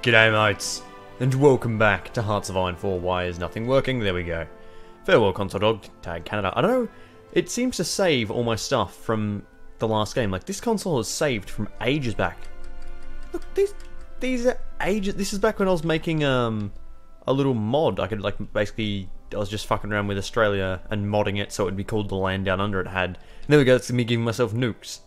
G'day mates, and welcome back to Hearts of Iron 4, why is nothing working? There we go. Farewell Console Dog, Tag Canada. I don't know, it seems to save all my stuff from the last game. Like, this console is saved from ages back. Look, these are ages, this is back when I was making a little mod. I could, like, basically, I was just fucking around with Australia and modding it so it would be called the land down under it had. And there we go, that's me giving myself nukes.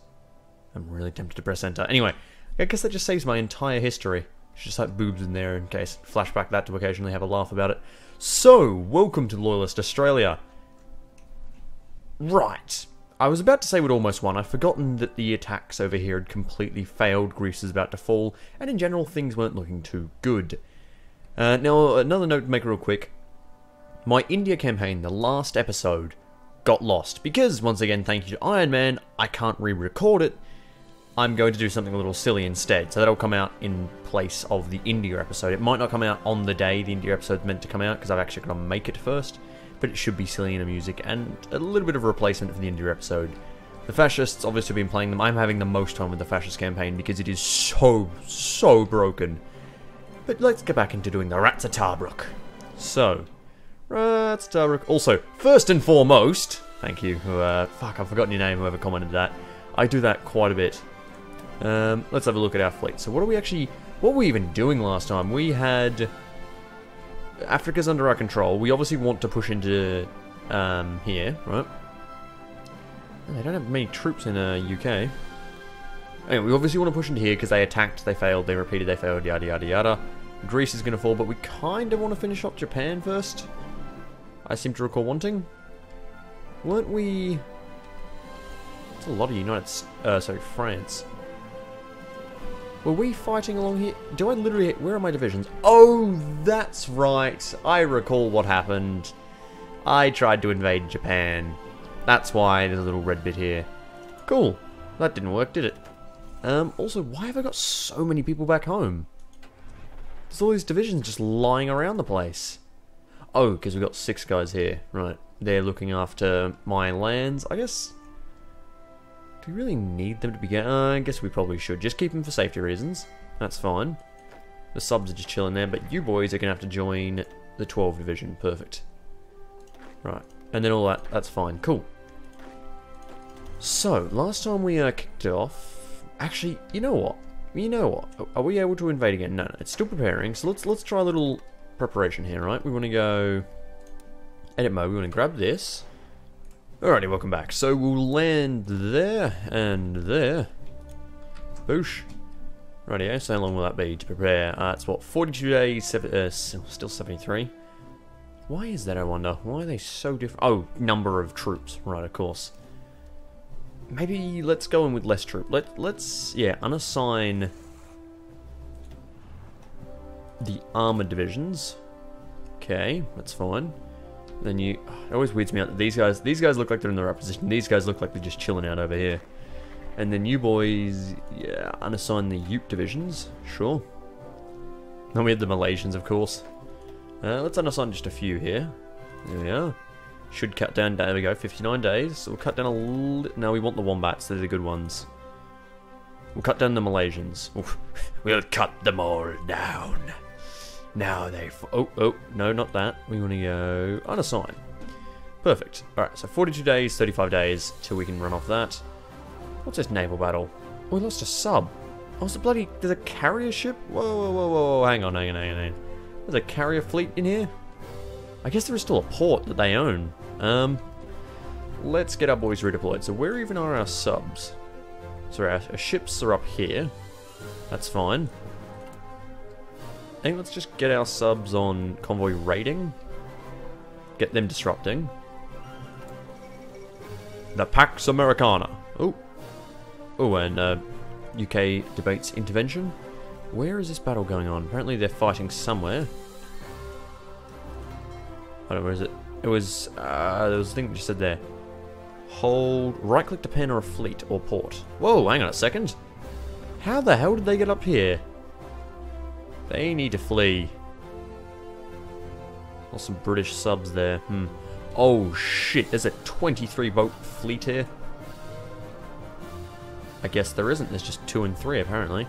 I'm really tempted to press enter. Anyway, I guess that just saves my entire history. Just like boobs in there in case flashback that to occasionally have a laugh about it. So, welcome to Loyalist Australia. Right. I was about to say we'd almost won. I'd forgotten that the attacks over here had completely failed. Greece is about to fall. And in general, things weren't looking too good. Now, another note to make real quick. My India campaign, the last episode, got lost. Because, once again, thank you to Iron Man, I can't re-record it. I'm going to do something a little silly instead, so that'll come out in place of the India episode. It might not come out on the day the India episode's meant to come out, because I've actually got to make it first, but it should be silly and music, and a little bit of a replacement for the India episode. The fascists, obviously, have been playing them. I'm having the most fun with the fascist campaign, because it is so broken. But let's get back into doing the Rats of Tobruk. So, Rats of Tobruk. Also, first and foremost, thank you, fuck, I've forgotten your name, whoever commented that. I do that quite a bit. Let's have a look at our fleet. So what were we even doing last time? We had, Africa's under our control. We obviously want to push into, here, right? They don't have many troops in, UK. Anyway, we obviously want to push into here because they attacked, they failed, they repeated, they failed, yada yada yada. Greece is going to fall, but we kind of want to finish off Japan first. I seem to recall wanting. Weren't we... That's a lot of France. Were we fighting along here? Do I literally... Where are my divisions? Oh, that's right. I recall what happened. I tried to invade Japan. That's why there's a little red bit here. Cool. That didn't work, did it? Also, why have I got so many people back home? There's all these divisions just lying around the place. Oh, because we've got 6 guys here. Right. They're looking after my lands. I guess... Do we really need them to begin? I guess we probably should. Just keep them for safety reasons. That's fine. The subs are just chilling there, but you boys are going to have to join the 12 division. Perfect. Right. And then all that. That's fine. Cool. So, last time we kicked it off... Actually, you know what? Are we able to invade again? No, no. It's still preparing, so let's try a little preparation here, right? We want to go... Edit mode. We want to grab this. Alrighty, welcome back. So we'll land there and there. Boosh. Rightio, so how long will that be to prepare? It's what, 42 days, still 73. Why is that, I wonder? Why are they so different? Oh, number of troops. Right, of course. Maybe let's go in with less troop. Let's, yeah, unassign the armoured divisions. Okay, that's fine. Then you... It always weirds me out that these guys look like they're in the right position. These guys look like they're just chilling out over here. And then you boys... Yeah, unassign the Ute divisions. Sure. Then we had the Malaysians, of course. Let's unassign just a few here. There we are. Should cut down... There we go, 59 days. So we'll cut down a little... No, we want the Wombats. They're the good ones. We'll cut down the Malaysians. Oof. We'll cut them all down. Now they... Oh, no, not that. We want to go... Unassign. Perfect. Alright, so 42 days, 35 days, till we can run off that. What's this naval battle? Oh, we lost a sub. Oh, it's a bloody... There's a carrier ship? Whoa. Hang on. There's a carrier fleet in here? I guess there is still a port that they own. Let's get our boys redeployed. So where even are our subs? So our ships are up here. That's fine. I think let's just get our subs on convoy raiding. Get them disrupting. The Pax Americana. Oh, and UK debates intervention. Where is this battle going on? Apparently they're fighting somewhere. I don't know, where is it? It was, there was a thing that just said there. Hold, right click to pen or a fleet or port. Whoa, hang on a second. How the hell did they get up here? They need to flee. Got some British subs there. Oh shit, there's a 23-boat fleet here. I guess there isn't, there's just 2 and 3 apparently.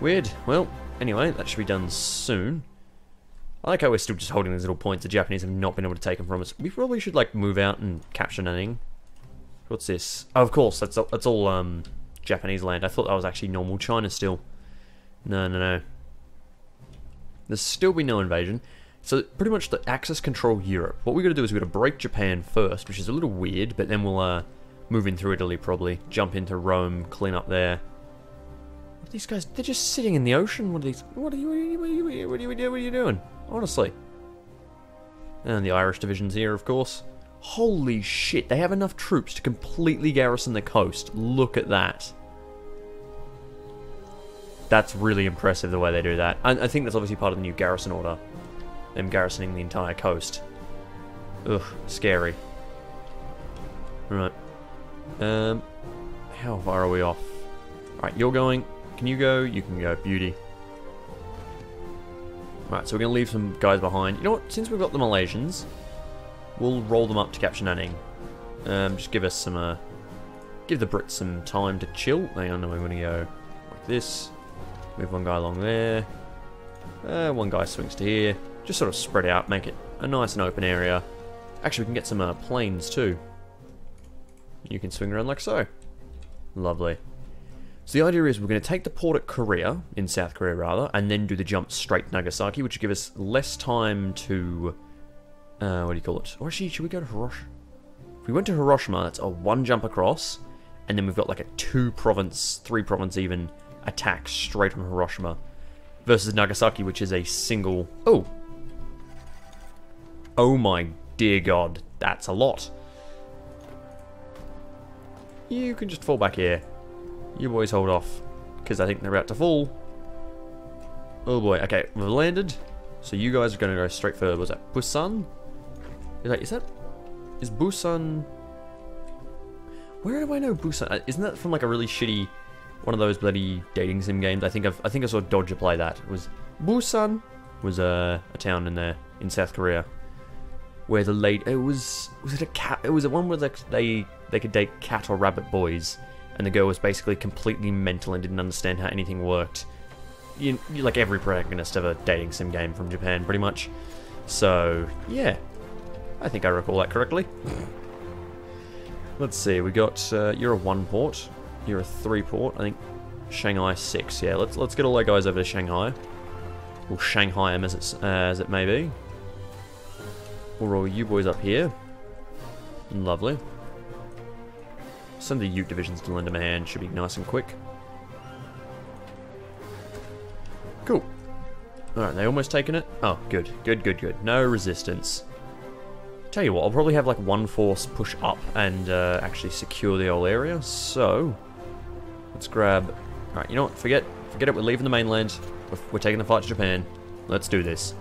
Weird. Well, Anyway, that should be done soon. I like how we're still just holding these little points. The Japanese have not been able to take them from us. We probably should, like, move out and capture nothing. What's this? Oh, of course, that's all Japanese land. I thought that was actually normal China still. No, no, no. There's still be no invasion. So pretty much the Axis control Europe. What we're going to do is we're going to break Japan first, which is a little weird, but then we'll move in through Italy probably, jump into Rome, clean up there. What are these guys? They're just sitting in the ocean. What are these? What are you doing? Honestly. And the Irish divisions here, of course. Holy shit! They have enough troops to completely garrison the coast. Look at that. That's really impressive the way they do that. I think that's obviously part of the new garrison order. Them garrisoning the entire coast. Ugh, scary. Alright. How far are we off? Alright, you're going. Can you go? You can go. Beauty. Alright, so we're going to leave some guys behind. You know what? Since we've got the Malaysians, we'll roll them up to capture Nanning. Just give us some, give the Brits some time to chill. Hang on, we're going to go like this. Move one guy along there. One guy swings to here. Just sort of spread out, make it a nice and open area. Actually, we can get some planes too. You can swing around like so. Lovely. So the idea is we're going to take the port at Korea, in South Korea rather, and then do the jump straight to Nagasaki, which will give us less time to... what do you call it? Or actually, should we go to Hiroshima? If we went to Hiroshima, that's a one jump across, and then we've got like a three province even, attack straight from Hiroshima. Versus Nagasaki, which is a single... Oh! Oh my dear god, that's a lot. You can just fall back here. You boys hold off, because I think they're about to fall. Oh boy, okay, we've landed. So you guys are going to go straight for... Was that Busan? Is Busan... Where do I know Busan? Isn't that from like a really shitty... One of those bloody dating sim games. I think I saw Dodger play that. It was Busan, was a town in there in South Korea, where the lady was it a cat? It was the one where they could date cat or rabbit boys, and the girl was basically completely mental and didn't understand how anything worked. You like every protagonist of a dating sim game from Japan, pretty much. So yeah, I think I recall that correctly. Let's see. We got you're a one port. You're a three port, I think. Shanghai 6, yeah. Let's get all our guys over to Shanghai. We'll Shanghai them as it may be. We'll roll you boys up here. Lovely. Send the Ute divisions to lend them a hand. Should be nice and quick. Cool. All right, they almost taken it. Oh, good, good, good, good. No resistance. Tell you what, I'll probably have like one force push up and actually secure the whole area. So. Let's grab... Alright, you know what? Forget it. We're leaving the mainland. We're taking the fight to Japan. Let's do this.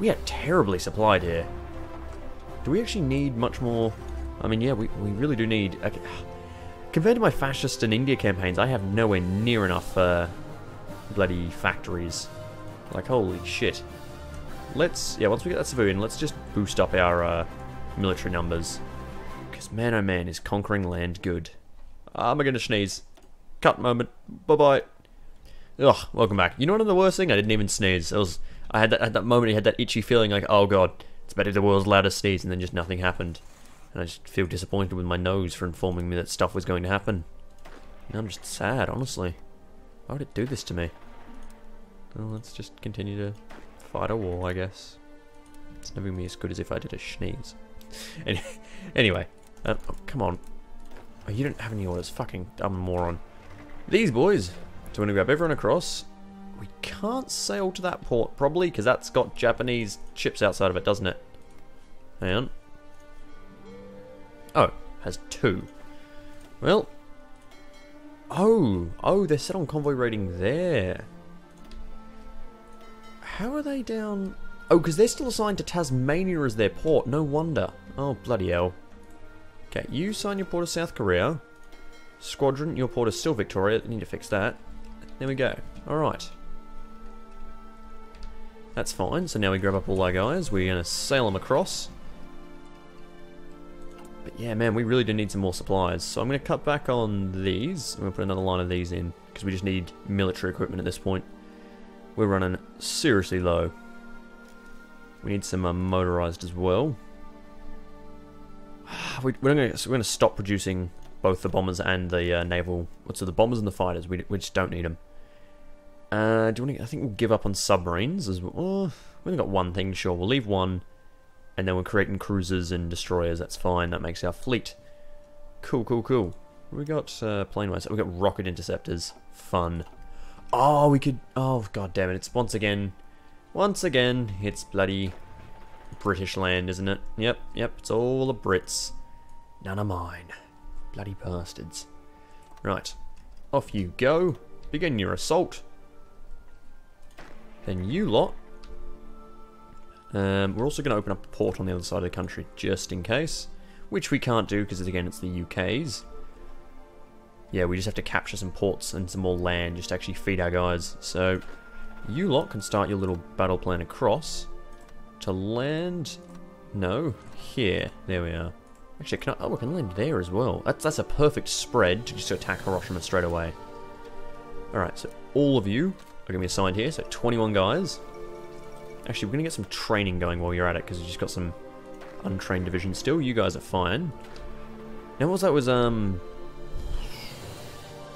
We are terribly supplied here. Do we actually need much more... I mean, yeah, we really do need... Okay. Compared to my fascist and India campaigns, I have nowhere near enough bloody factories. Like, holy shit. Let's... Yeah, once we get that civilian, let's just boost up our military numbers. Because man, oh man, is conquering land good. I'm going to sneeze. Cut moment. Bye-bye. Ugh, welcome back. You know what the worst thing? I didn't even sneeze. I had that moment, I had that itchy feeling like, oh god, it's better the world's loudest sneeze, and then just nothing happened. And I just feel disappointed with my nose for informing me that stuff was going to happen. And I'm just sad, honestly. Why would it do this to me? Well, let's just continue to fight a war, I guess. It's never going to be as good as if I did a sneeze. Anyway. Oh, come on. Oh, you don't have any orders. Fucking dumb moron. These boys. So we're going to grab everyone across. We can't sail to that port, probably, because that's got Japanese ships outside of it, doesn't it? Hang on. Oh, has two. Well. Oh, they're set on convoy raiding there. How are they down? Oh, because they're still assigned to Tasmania as their port. No wonder. Oh, bloody hell. Okay, you sign your port of South Korea. Squadron, your port is still Victoria. You need to fix that. There we go. Alright. That's fine. So now we grab up all our guys. We're going to sail them across. But yeah, man, we really do need some more supplies. So I'm going to cut back on these. I'm going to put another line of these in. Because we just need military equipment at this point. We're running seriously low. We need some motorized as well. We're going to stop producing both the bombers and the naval. So the bombers and the fighters. We just don't need them. I think we'll give up on submarines as well. Oh, we only got one thing. Sure, we'll leave one, and then we're creating cruisers and destroyers. That's fine. That makes our fleet. Cool, cool, cool. We got planeways. We got rocket interceptors. Fun. Oh, we could. Oh, god damn it! It's once again, it's bloody British land, isn't it? Yep, yep. It's all the Brits. None of mine. Bloody bastards. Right, off you go. Begin your assault. Then you lot. We're also going to open up a port on the other side of the country, just in case. Which we can't do, because again, it's the UK's. Yeah, we just have to capture some ports and some more land, just to actually feed our guys. So, you lot can start your little battle plan across. To land... No, here. There we are. Actually, can I... Oh, we can land there as well. That's a perfect spread to just attack Hiroshima straight away. Alright, so all of you... are going to be assigned here, so 21 guys. Actually, we're going to get some training going while you're at it, because you've just got some untrained divisions still. You guys are fine. Now, what was that?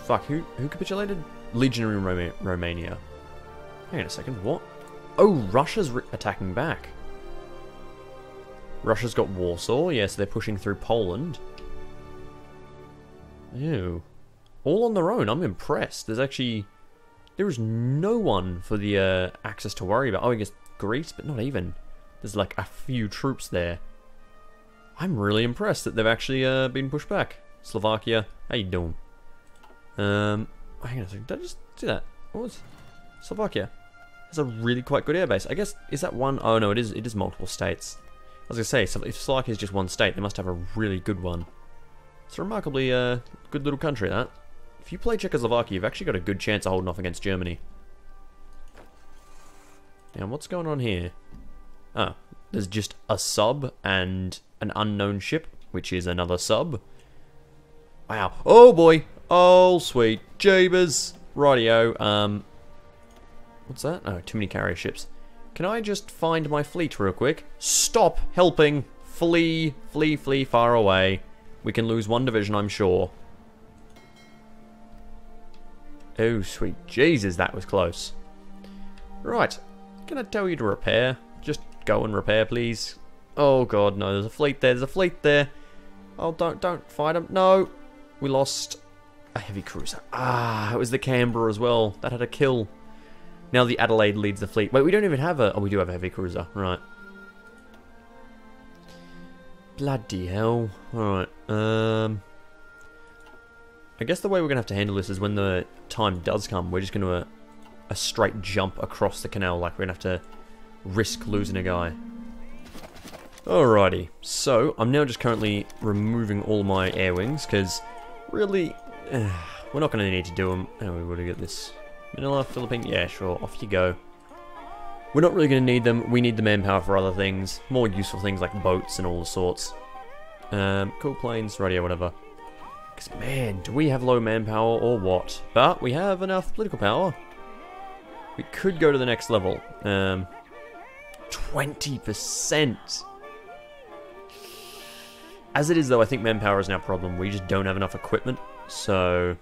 Fuck, who capitulated? Legionary Romania. Hang on a second, what? Oh, Russia's attacking back. Russia's got Warsaw, yeah, so they're pushing through Poland. Ew. All on their own, I'm impressed. There's actually... There is no one for the Axis to worry about. Oh, I guess Greece, but not even. There's like a few troops there. I'm really impressed that they've actually been pushed back. Slovakia, how you doing? Hang on a second, did I just do that? What was... Slovakia has a really quite good airbase. I guess, is that one? Oh no, it is multiple states. I was going to say, if Slovakia is just one state, they must have a really good one. It's a remarkably good little country, that. If you play Czechoslovakia, you've actually got a good chance of holding off against Germany. Now, what's going on here? Ah, there's just a sub and an unknown ship, which is another sub. Wow. Oh, boy. Oh, sweet. Jeebus. Rightio. What's that? Oh, too many carrier ships. Can I just find my fleet real quick? Stop helping. Flee. Flee, flee, far away. We can lose one division, I'm sure. Oh, sweet Jesus, that was close. Right, can I tell you to repair? Just go and repair, please. Oh, God, no, there's a fleet there, there's a fleet there. Oh, don't fight them. No, we lost a heavy cruiser. Ah, it was the Canberra as well. That had a kill. Now the Adelaide leads the fleet. Wait, we don't even have a... Oh, we do have a heavy cruiser, right. Bloody hell. All right, I guess the way we're going to have to handle this is when the time does come, we're just going to a straight jump across the canal, like we're going to have to risk losing a guy. Alrighty, so I'm now just currently removing all my air wings, because really, we're not going to need to do them. Oh, we would have got this. Manila, Philippines, yeah, sure, off you go. We're not really going to need them, we need the manpower for other things, more useful things like boats and all sorts. Cool planes, radio, whatever. Because, man, do we have low manpower or what? But we have enough political power. We could go to the next level. 20%! As it is, though, I think manpower isn't our problem. We just don't have enough equipment, so...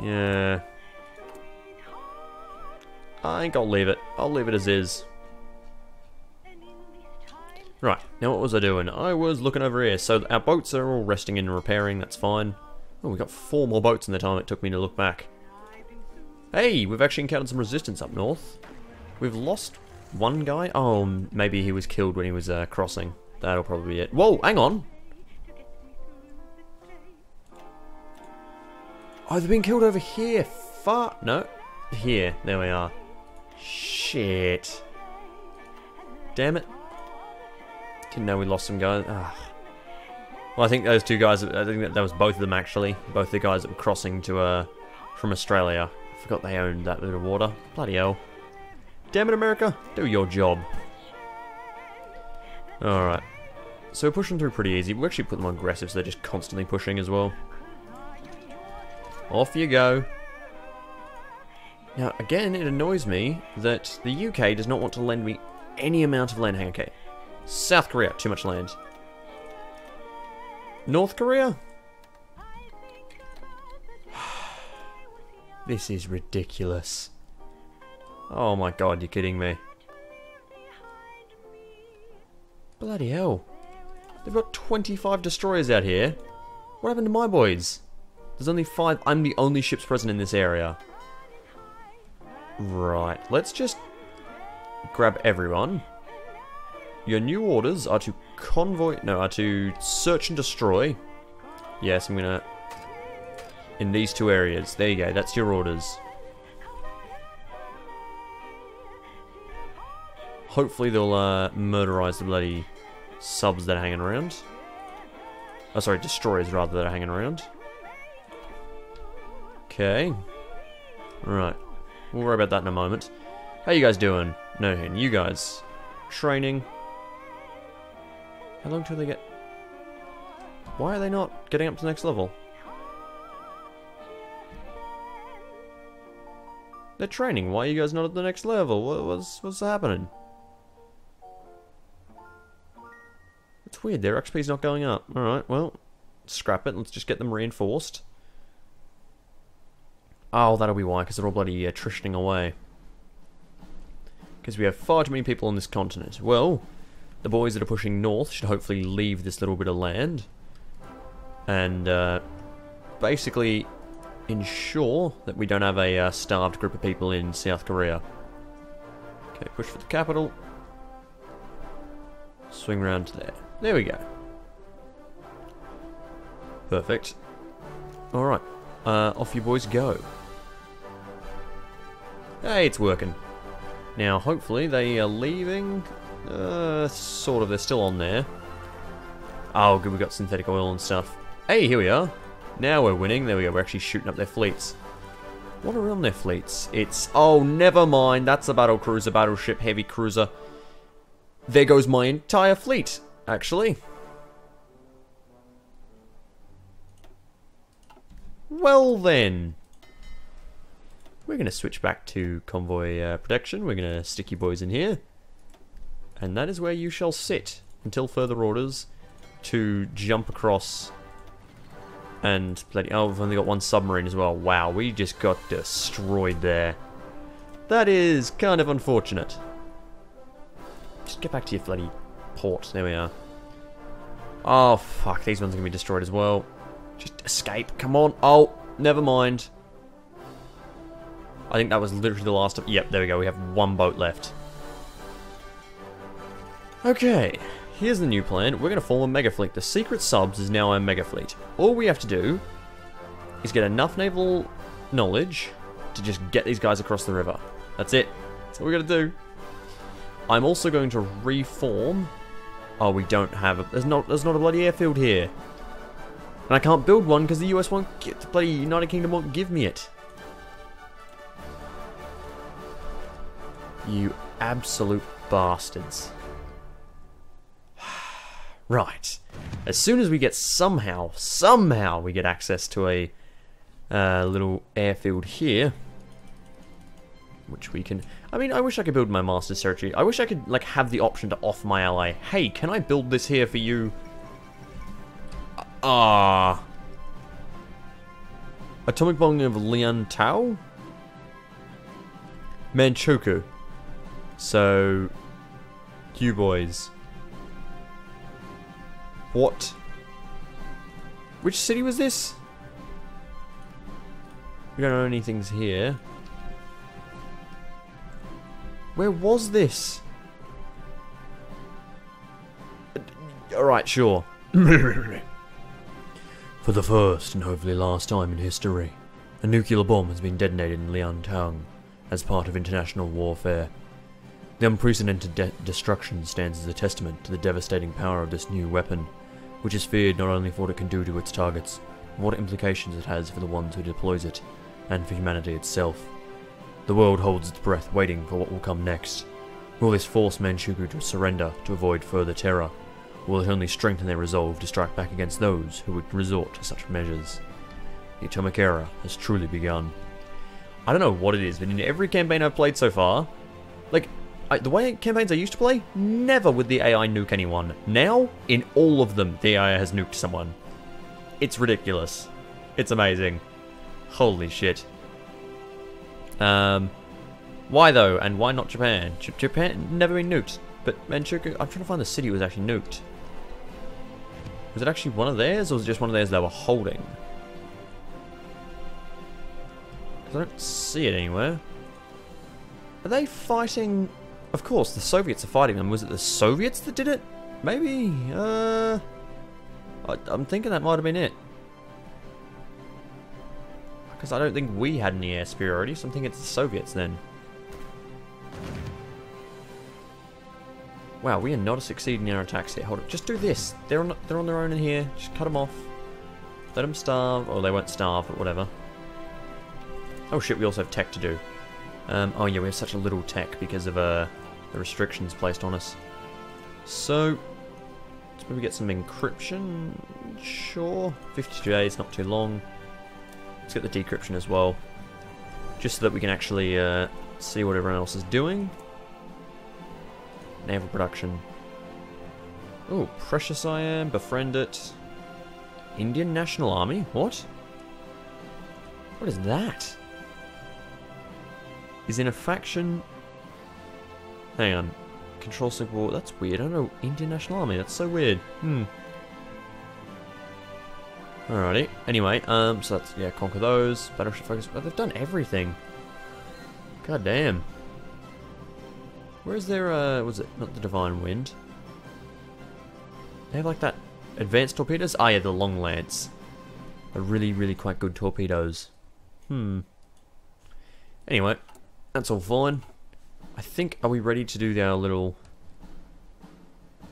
Yeah... I think I'll leave it. I'll leave it as is. Right, now what was I doing? I was looking over here. So our boats are all resting and repairing, that's fine. Oh, we got 4 more boats in the time it took me to look back. Hey, we've actually encountered some resistance up north. We've lost one guy. Oh, maybe he was killed when he was crossing. That'll probably be it. Whoa, hang on. Oh, they've been killed over here. Fuck. No. Here, there we are. Shit. Damn it. Didn't know we lost some guys. Ugh. Well, I think those two guys, I think that was both of them actually. Both the guys that were crossing to, from Australia. I forgot they owned that bit of water. Bloody hell. Damn it, America. Do your job. Alright. So we're pushing through pretty easy. We actually put them on aggressive, so they're just constantly pushing as well. Off you go. Now, again, it annoys me that the UK does not want to lend me any amount of land. Hang on, okay. South Korea, too much land. North Korea? This is ridiculous. Oh my god, you're kidding me. Bloody hell. They've got 25 destroyers out here. What happened to my boys? There's only 5. I'm the only ships present in this area. Right, let's just grab everyone. Your new orders are to convoy... No, are to search and destroy. Yes, I'm gonna... In these two areas. There you go, that's your orders. Hopefully they'll murderize the bloody subs that are hanging around. Oh, sorry, destroyers rather, that are hanging around. Okay. Right. We'll worry about that in a moment. How you guys doing? No, you guys. Training. How long till they get... Why are they not getting up to the next level? They're training. Why are you guys not at the next level? What's happening? It's weird. Their XP's not going up. Alright, well, scrap it. Let's just get them reinforced. Oh, that'll be why, because they're all bloody attritioning away. Because we have far too many people on this continent. Well, the boys that are pushing north should hopefully leave this little bit of land. And, basically... ensure that we don't have a starved group of people in South Korea. Okay, push for the capital. Swing round to there. There we go. Perfect. Alright, off you boys go. Hey, it's working. Now, hopefully they are leaving. Sort of, they're still on there. Oh, good, we got synthetic oil and stuff. Hey, here we are. Now we're winning. There we go. We're actually shooting up their fleets. What are on their fleets? It's... Oh, never mind. That's a battle cruiser, battleship, heavy cruiser. There goes my entire fleet, actually. Well then. We're going to switch back to convoy protection. We're going to stick you boys in here. And that is where you shall sit until further orders to jump across... And plenty. Oh, we've only got one submarine as well. Wow, we just got destroyed there. That is kind of unfortunate. Just get back to your bloody port. There we are. Oh, fuck. These ones are going to be destroyed as well. Just escape. Come on. Oh, never mind. I think that was literally the last of... Yep, there we go. We have one boat left. Okay. Here's the new plan. We're going to form a megafleet. The secret subs is now our megafleet. All we have to do is get enough naval knowledge to just get these guys across the river. That's it. That's all we got to do. I'm also going to reform... Oh, we don't have... There's not a bloody airfield here. And I can't build one because the US won't get... The bloody United Kingdom won't give me it. You absolute bastards. Right. As soon as we get somehow we get access to a little airfield here, which we can... I mean, I wish I could build my master's territory. I wish I could, like, have the option to offer my ally, hey, can I build this here for you? Atomic bombing of Liantao? Manchukuo. So... you boys... What? Which city was this? We don't own anything's here. Where was this? Alright, sure. For the first and hopefully last time in history, a nuclear bomb has been detonated in Liantao as part of international warfare. The unprecedented destruction stands as a testament to the devastating power of this new weapon, which is feared not only for what it can do to its targets, but what implications it has for the ones who deploys it, and for humanity itself. The world holds its breath waiting for what will come next. Will this force Manchukuo to surrender to avoid further terror? Will it only strengthen their resolve to strike back against those who would resort to such measures? The atomic era has truly begun. I don't know what it is, but in every campaign I've played so far, like, the way campaigns I used to play, never would the AI nuke anyone. Now, in all of them, the AI has nuked someone. It's ridiculous. It's amazing. Holy shit. Why though, and why not Japan? Japan never been nuked. But Manchukuo, I'm trying to find the city that was actually nuked. Was it actually one of theirs, or was it just one of theirs they were holding? Because I don't see it anywhere. Are they fighting? Of course, the Soviets are fighting them. Was it the Soviets that did it? Maybe. I'm thinking that might have been it. Because I don't think we had any air superiority, so I'm thinking it's the Soviets then. Wow, we are not succeeding in our attacks here. Hold up, just do this. They're on their own in here. Just cut them off. Let them starve. Or they won't starve, but whatever. Oh shit, we also have tech to do. Oh yeah, we have such a little tech because of the restrictions placed on us. So, let's maybe get some encryption. Sure, 52 days, not too long. Let's get the decryption as well, just so that we can actually see what everyone else is doing. Naval production. Oh, precious I am. Befriend it. Indian National Army. What? What is that? Is in a faction. Hang on. Control Civil War. That's weird. I don't know. Indian National Army. That's so weird. Hmm. Alrighty. Anyway, so that's, yeah, conquer those. Battleship focus. Oh, they've done everything. God damn. Where is their, was it not the Divine Wind? They have like that advanced torpedoes? Ah, yeah, the long lance. They're really, really quite good torpedoes. Hmm. Anyway, that's all fine. I think, are we ready to do our little...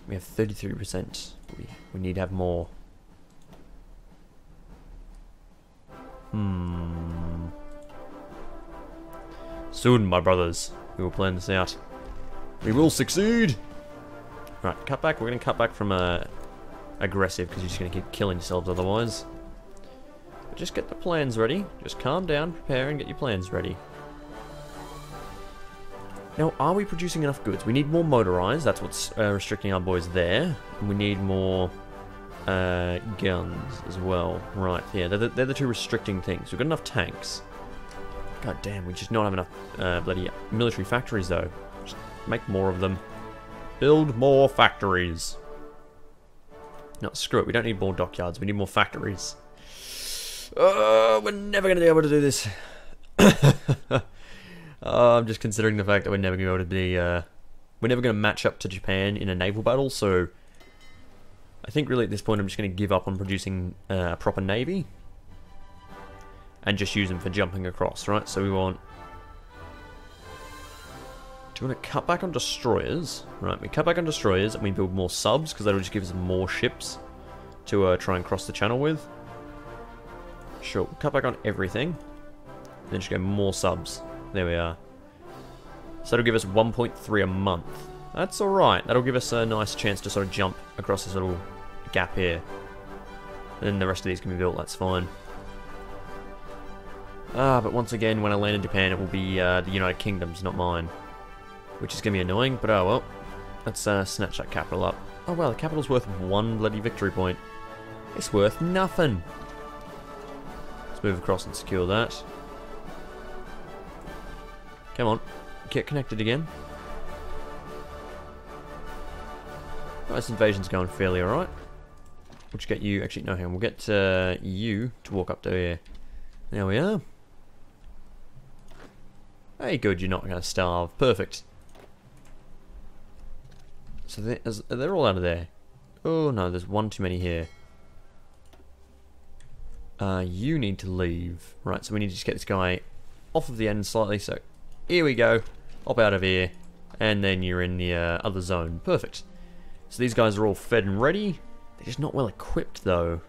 We have 33%. We need to have more. Hmm. Soon, my brothers. We will plan this out. We will succeed! Right, cut back. We're going to cut back from aggressive, because you're just going to keep killing yourselves otherwise. But just get the plans ready. Just calm down, prepare, and get your plans ready. Now, are we producing enough goods? We need more motorized. That's what's restricting our boys there. And we need more guns as well. Right, yeah, they're the two restricting things. We've got enough tanks. God damn, we just not have enough bloody military factories, though. Make more of them. Build more factories. No, screw it. We don't need more dockyards. We need more factories. Oh, we're never going to be able to do this. I'm just considering the fact that we're never going to be able to be... we're never going to match up to Japan in a naval battle, so... I think really at this point I'm just going to give up on producing a proper navy. And just use them for jumping across, right? So we want... Do we want to cut back on destroyers? Right, we cut back on destroyers and we build more subs, because that'll just give us more ships to try and cross the channel with. Sure, we'll cut back on everything. And then just go more subs. There we are. So that'll give us 1.3 a month. That's alright. That'll give us a nice chance to sort of jump across this little gap here. And then the rest of these can be built, that's fine. Ah, but once again, when I land in Japan, it will be the United Kingdom's, not mine. Which is going to be annoying, but oh well. Let's snatch that capital up. Oh well, the capital's worth one bloody victory point. It's worth nothing. Let's move across and secure that. Come on, get connected again. Well, this invasion's going fairly alright. We'll just get you, actually no, hang on, we'll get you to walk up to here. There we are. Hey, good, you're not going to starve. Perfect. So they're all out of there. Oh no, there's one too many here. You need to leave. Right, so we need to just get this guy off of the end slightly. So here we go. Hop out of here. And then you're in the other zone. Perfect. So these guys are all fed and ready. They're just not well equipped though.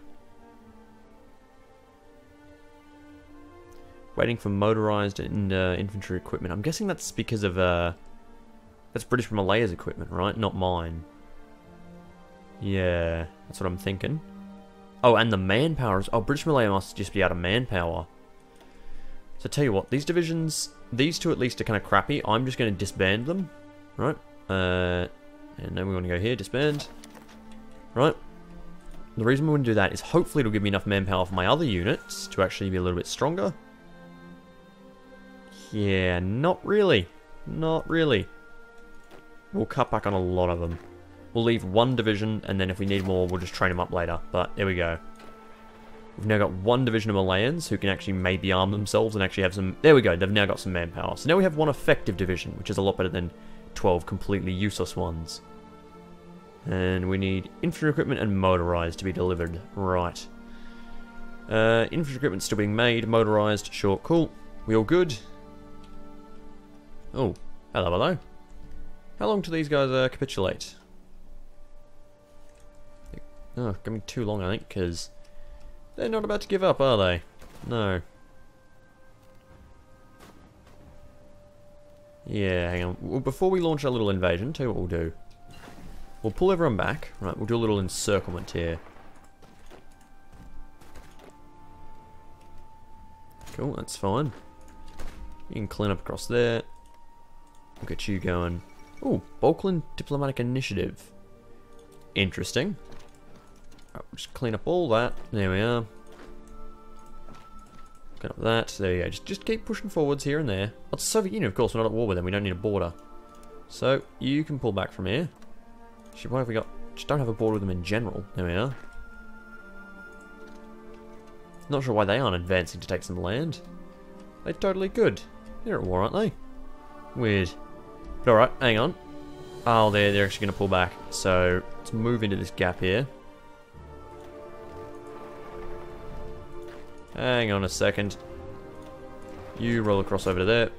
Waiting for motorized and infantry equipment. I'm guessing that's because of that's British Malaya's equipment, right? Not mine. Yeah, that's what I'm thinking. Oh, and the manpower is... Oh, British Malaya must just be out of manpower. So So tell you what, these divisions, these two at least are kind of crappy. I'm just going to disband them, right? And then we want to go here, disband, right? The reason we want to do that is hopefully it'll give me enough manpower for my other units to actually be a little bit stronger. Yeah, not really. Not really. We'll cut back on a lot of them. We'll leave one division, and then if we need more, we'll just train them up later. But there we go. We've now got one division of Malayans who can actually maybe arm themselves and actually have some... There we go, they've now got some manpower. So now we have one effective division, which is a lot better than 12 completely useless ones. And we need infantry equipment and motorized to be delivered. Right. Infantry equipment's still being made. Motorized, sure, cool. We all good? Oh, hello, hello. How long do these guys capitulate? Oh, it's going to be too long, I think, because they're not about to give up, are they? No. Yeah, hang on. Well, before we launch our little invasion, tell you what we'll do. We'll pull everyone back. Right, we'll do a little encirclement here. Cool, that's fine. You can clean up across there. We'll get you going. Oh, Balkland Diplomatic Initiative. Interesting. Right, we'll just clean up all that. There we are. Clean up that. There you go. Just keep pushing forwards here and there. Oh, it's the Soviet Union, of course. We're not at war with them. We don't need a border. So, you can pull back from here. Actually, why have we got... Just don't have a border with them in general. There we are. Not sure why they aren't advancing to take some land. They totally could. They're at war, aren't they? Weird. But alright, hang on. Oh, they're actually going to pull back. So, let's move into this gap here. Hang on a second. You roll across over to there.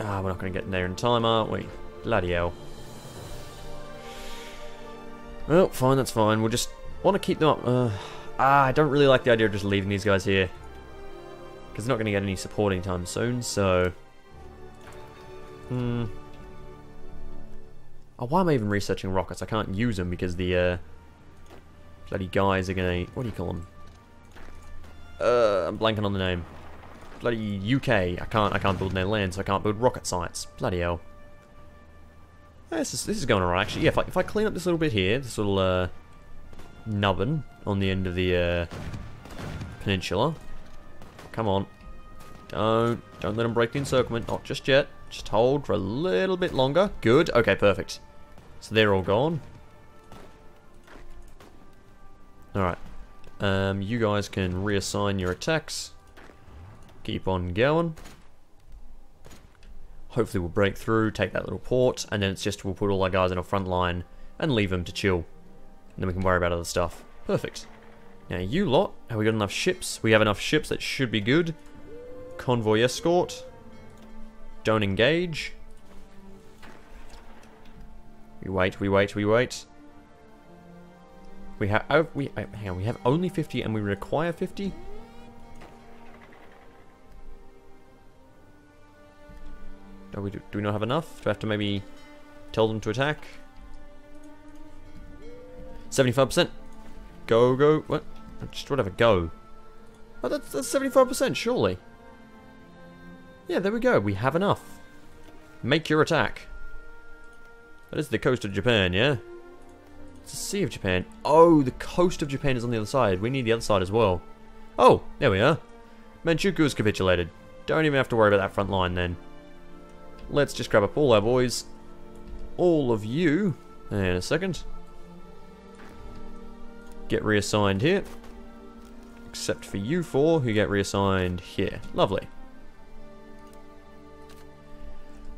Ah, we're not going to get in there in time, are we? Bloody hell. Well, fine, that's fine. We'll just want to keep them up. I don't really like the idea of just leaving these guys here. Because they're not going to get any support anytime soon, so... Oh, why am I even researching rockets? I can't use them because the bloody guys are gonna... What do you call them? I'm blanking on the name. Bloody UK. I can't build their land, so I can't build rocket science. Bloody hell. This is going alright, actually. Yeah, if I clean up this little bit here, this little nubbin on the end of the peninsula. Come on. Don't let them break the encirclement. Not just yet. Just hold for a little bit longer. Good. Okay, perfect. So they're all gone. Alright. You guys can reassign your attacks. Keep on going. Hopefully we'll break through, take that little port, and then it's just we'll put all our guys in our front line and leave them to chill. And then we can worry about other stuff. Perfect. Now you lot, have we got enough ships? We have enough ships, that should be good. Convoy escort. Don't engage. We wait, we wait, we wait. We have only 50 and we require 50? Do we not have enough? Do I have to maybe tell them to attack? 75%. Go, go. What? Just whatever, go. Oh, that's 75%, surely. Yeah, there we go. We have enough. Make your attack. That is the coast of Japan, yeah? It's the Sea of Japan. Oh, the coast of Japan is on the other side. We need the other side as well. Oh, there we are. Manchukuo has capitulated. Don't even have to worry about that front line then. Let's just grab up all our boys. All of you. In a second. Get reassigned here. Except for you four who get reassigned here. Lovely.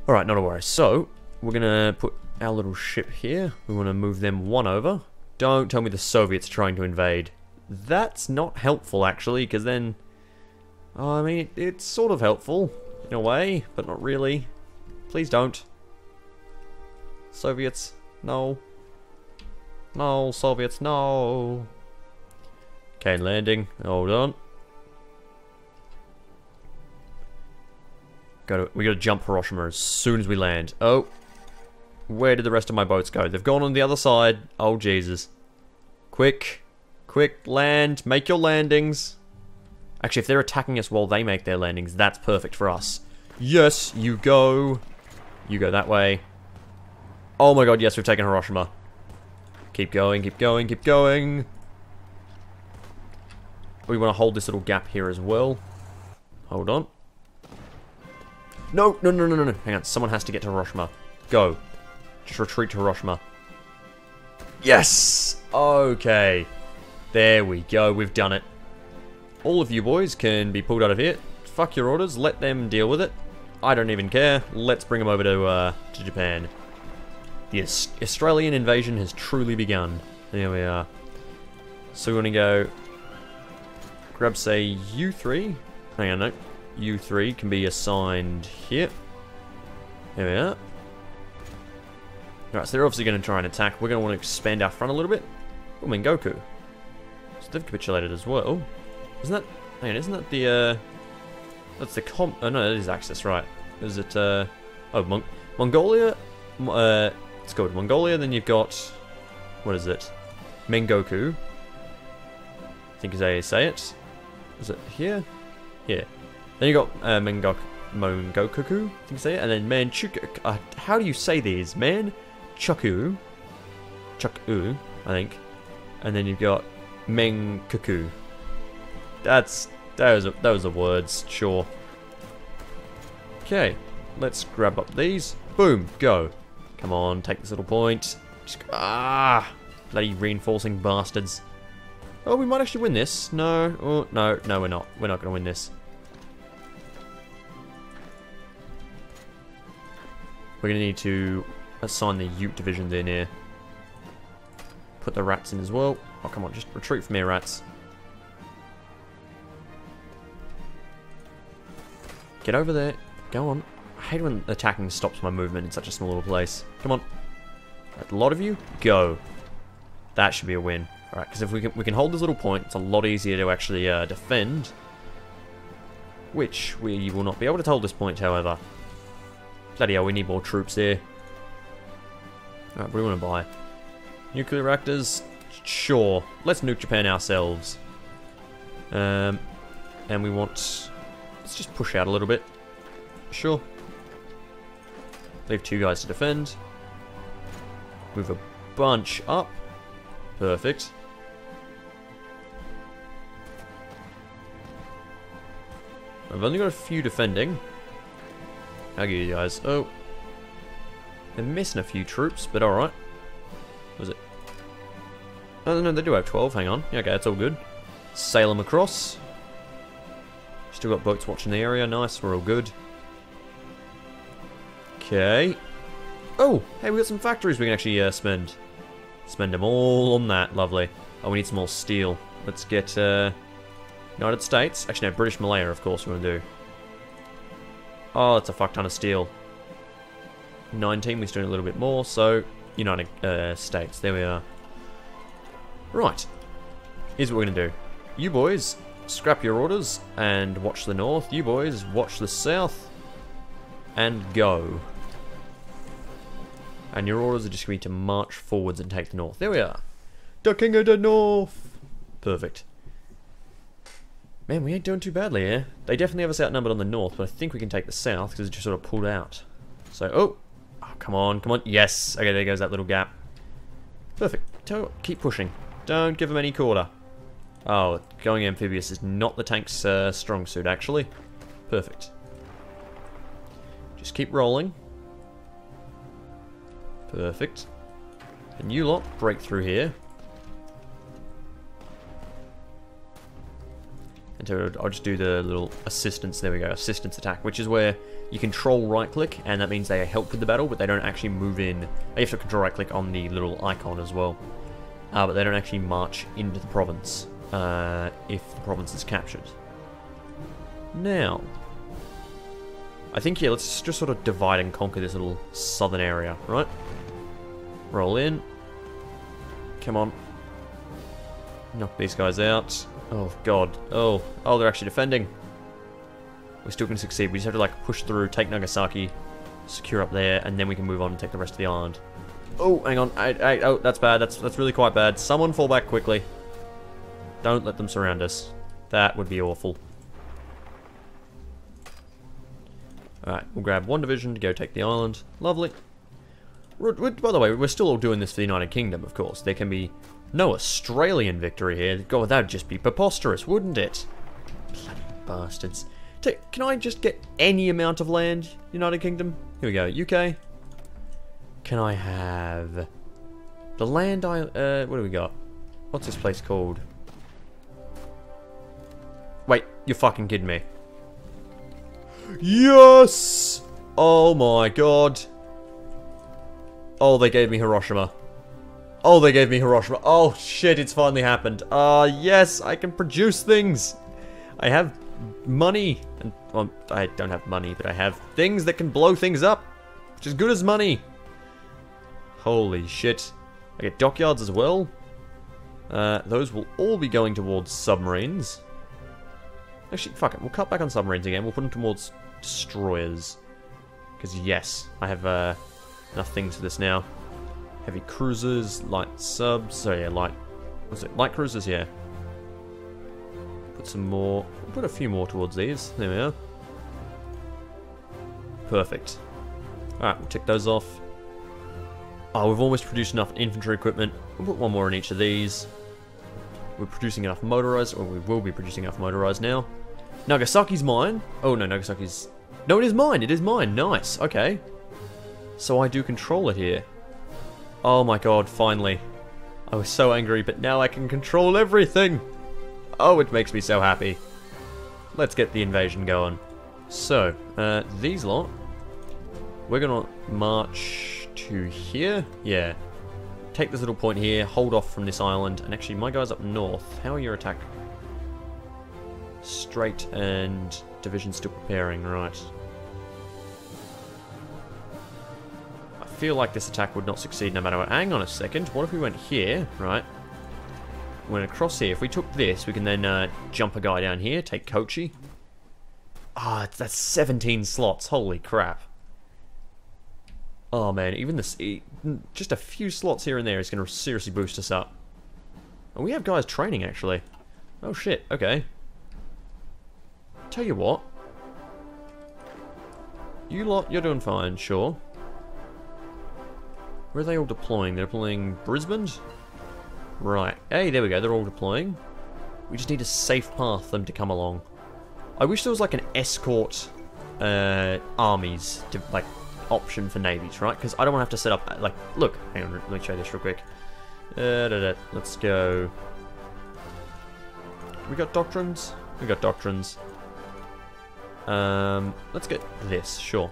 Alright, not a worry. So, we're gonna put our little ship here. We wanna move them one over. Don't tell me the Soviets are trying to invade. That's not helpful, actually, because then... I mean, it's sort of helpful, in a way, but not really. Please don't. Soviets, no. No, Soviets, no. Okay, landing. Hold on. We gotta jump Hiroshima as soon as we land. Oh, where did the rest of my boats go? They've gone on the other side. Oh, Jesus. Quick. Quick, land. Make your landings. Actually, if they're attacking us while they make their landings, that's perfect for us. Yes, you go. You go that way. Oh my god, yes, we've taken Hiroshima. Keep going, keep going, keep going. We want to hold this little gap here as well. Hold on. No, no, no, no, no, no. Hang on, someone has to get to Hiroshima. Go. Just retreat to Hiroshima. Yes! Okay. There we go, we've done it. All of you boys can be pulled out of here. Fuck your orders, let them deal with it. I don't even care. Let's bring them over to Japan. The Australian invasion has truly begun. There we are. So we're gonna go... grab, say, you three. Hang on, no. You three can be assigned here. There we are. Alright, so they're obviously gonna try and attack. We're gonna want to expand our front a little bit. Oh, Mingoku. So they've capitulated as well. Isn't that... hang on, isn't that the, that's the Oh, no, that is Axis, right. Is it, oh, Mongolia? Let's go with Mongolia, then you've got... what is it? Mengoku. I think is how you say it. Is it here? Yeah. Then you got, Mongoku, I think you say it, and then Manchukuo. How do you say these, man? Chuku. Chuku, I think. And then you've got Mengoku. That's... those are words, sure. Okay, let's grab up these. Boom, go. Come on, take this little point. Just, ah, bloody reinforcing bastards. Oh, we might actually win this. No, oh, no, no, we're not. We're not going to win this. We're going to need to assign the Ute divisions in here. Put the rats in as well. Oh, come on, just retreat from here, rats. Get over there. Go on. I hate when attacking stops my movement in such a small little place. Come on. A lot of you, go. That should be a win. Alright, because if we can hold this little point, it's a lot easier to actually defend. Which we will not be able to hold this point, however. Bloody hell, we need more troops here. Alright, what do we want to buy? Nuclear reactors? Sure. Let's nuke Japan ourselves. And we want... let's just push out a little bit. Sure. Leave two guys to defend. Move a bunch up. Perfect. I've only got a few defending. How good you guys? Oh. They're missing a few troops, but alright. Was it? Oh, no, they do have 12. Hang on. Yeah, okay, that's all good. Sail them across. Still got boats watching the area. Nice, we're all good. Okay. Oh, hey, we got some factories we can actually spend. Spend them all on that. Lovely. Oh, we need some more steel. Let's get United States. Actually, no, British Malaya, of course, we're gonna do. Oh, that's a fuck ton of steel. 19, we're doing a little bit more. So, United States. There we are. Right. Here's what we're gonna do. You boys. Scrap your orders and watch the north. You boys, watch the south and go. And your orders are just going to be to march forwards and take the north. There we are. The King of the North. Perfect. Man, we ain't doing too badly here. They definitely have us outnumbered on the north, but I think we can take the south because it's just sort of pulled out. So, oh, come on, come on. Yes. Okay, there goes that little gap. Perfect. Keep pushing. Don't give them any quarter. Oh, going amphibious is not the tank's strong suit, actually. Perfect. Just keep rolling. Perfect. And you lot, break through here. And I'll just do the little assistance, there we go, assistance attack, which is where you control right-click, and that means they help with the battle, but they don't actually move in. They have to control right-click on the little icon as well. But they don't actually march into the province. If the province is captured. Now, I think, yeah, let's just sort of divide and conquer this little southern area, right? Roll in. Come on. Knock these guys out. Oh, God. Oh, they're actually defending. We're still going to succeed. We just have to, like, push through, take Nagasaki, secure up there, and then we can move on and take the rest of the island. Oh, hang on. Oh, that's bad. That's really quite bad. Someone fall back quickly. Don't let them surround us. That would be awful. Alright, we'll grab one division to go take the island. Lovely. By the way, we're still all doing this for the United Kingdom, of course. There can be no Australian victory here. God, that would just be preposterous, wouldn't it? Bloody bastards. Can I just get any amount of land, United Kingdom? Here we go, UK. Can I have the land I... what do we got? What's this place called? Wait, you're fucking kidding me. Yes! Oh my god. Oh, they gave me Hiroshima. Oh, they gave me Hiroshima. Oh shit, it's finally happened. Yes, I can produce things. I have money. And, well, I don't have money, but I have things that can blow things up. Which is good as money. Holy shit. I get dockyards as well. Those will all be going towards submarines. Actually, fuck it. We'll cut back on submarines again. We'll put them towards destroyers. Because, yes, I have enough things for this now. Heavy cruisers, light subs. So, yeah, light... What's it? Light cruisers, yeah. Put some more... We'll put a few more towards these. There we are. Perfect. Alright, we'll tick those off. Oh, we've almost produced enough infantry equipment. We'll put one more in each of these. We're producing enough motorized, or we will be producing enough motorized now. Nagasaki's mine. Oh no, Nagasaki's... No, it is mine. It is mine. Nice. Okay. So I do control it here. Oh my god, finally. I was so angry, but now I can control everything. Oh, it makes me so happy. Let's get the invasion going. So, these lot... We're gonna march to here. Yeah. Take this little point here, hold off from this island, and actually my guy's up north. How are your attack? Straight and division still preparing, right. I feel like this attack would not succeed no matter what. Hang on a second, what if we went here, right? Went across here, if we took this, we can then jump a guy down here, take Kochi. Ah, that's 17 slots, holy crap. Oh man, even this, just a few slots here and there is going to seriously boost us up. And we have guys training, actually. Oh shit, okay. Tell you what. You lot, you're doing fine, sure. Where are they all deploying? They're deploying Brisbane? Right. Hey, there we go, they're all deploying. We just need a safe path for them to come along. I wish there was like an escort armies, to like... option for navies, right? Because I don't want to have to set up, like, look, hang on, let me show this real quick. Let's go. We got doctrines? We got doctrines. Let's get this, sure.